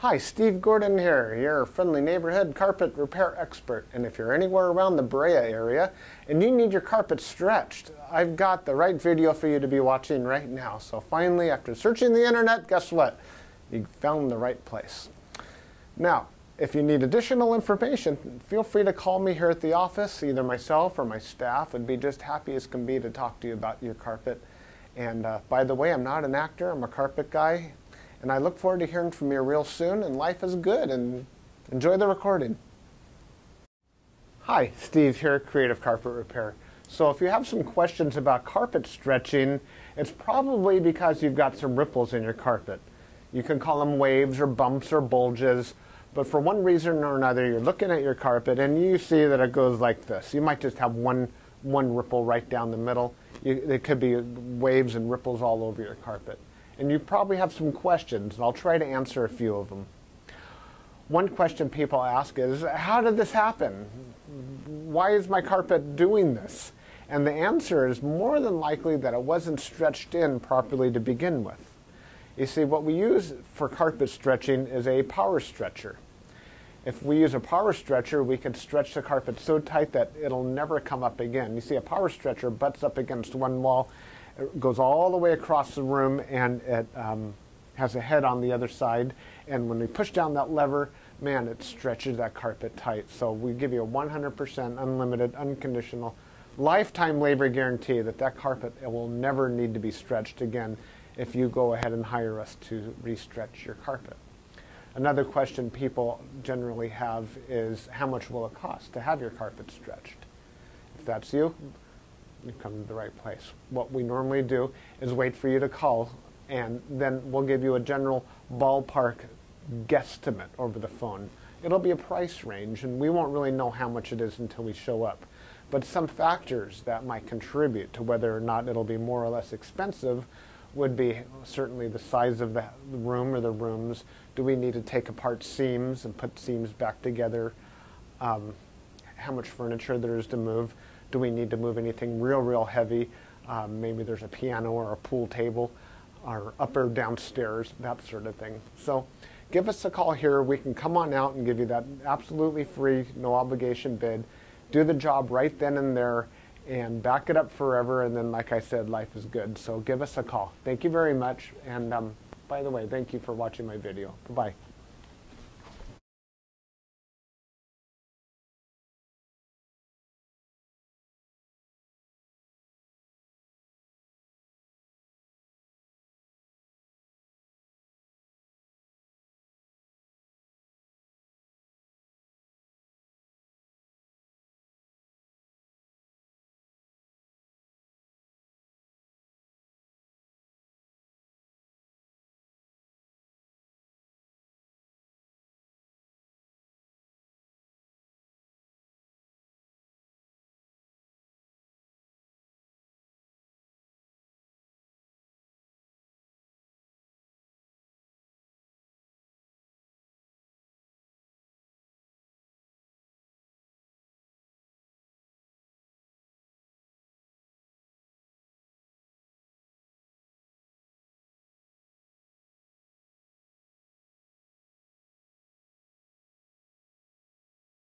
Hi, Steve Gordon here, your friendly neighborhood carpet repair expert. And if you're anywhere around the Brea area and you need your carpet stretched, I've got the right video for you to be watching right now. So finally, after searching the internet, guess what? You found the right place. Now, if you need additional information, feel free to call me here at the office. Either myself or my staff would be just happy as can be to talk to you about your carpet. And by the way, I'm not an actor, I'm a carpet guy. And I look forward to hearing from you real soon, and life is good, and enjoy the recording. Hi, Steve here, Creative Carpet Repair. So if you have some questions about carpet stretching, it's probably because you've got some ripples in your carpet. You can call them waves or bumps or bulges, but for one reason or another, you're looking at your carpet and you see that it goes like this. You might just have one ripple right down the middle. It could be waves and ripples all over your carpet. And you probably have some questions, and I'll try to answer a few of them. One question people ask is, how did this happen? Why is my carpet doing this? And the answer is more than likely that it wasn't stretched in properly to begin with. You see, what we use for carpet stretching is a power stretcher. If we use a power stretcher, we can stretch the carpet so tight that it'll never come up again. You see, a power stretcher butts up against one wall. It goes all the way across the room, and it has a head on the other side. And when we push down that lever, man, it stretches that carpet tight. So we give you a 100% unlimited, unconditional, lifetime labor guarantee that that carpet will never need to be stretched again if you go ahead and hire us to re-stretch your carpet. Another question people generally have is, how much will it cost to have your carpet stretched? If that's you, you've come to the right place. What we normally do is wait for you to call, and then we'll give you a general ballpark guesstimate over the phone. It'll be a price range, and we won't really know how much it is until we show up. But some factors that might contribute to whether or not it'll be more or less expensive would be certainly the size of the room or the rooms. Do we need to take apart seams and put seams back together? How much furniture there is to move? Do we need to move anything real heavy? Maybe there's a piano or a pool table or up or downstairs, that sort of thing. So give us a call here. We can come on out and give you that absolutely free, no obligation bid. Do the job right then and there and back it up forever. And then, like I said, life is good. So give us a call. Thank you very much. And by the way, thank you for watching my video. Bye-bye.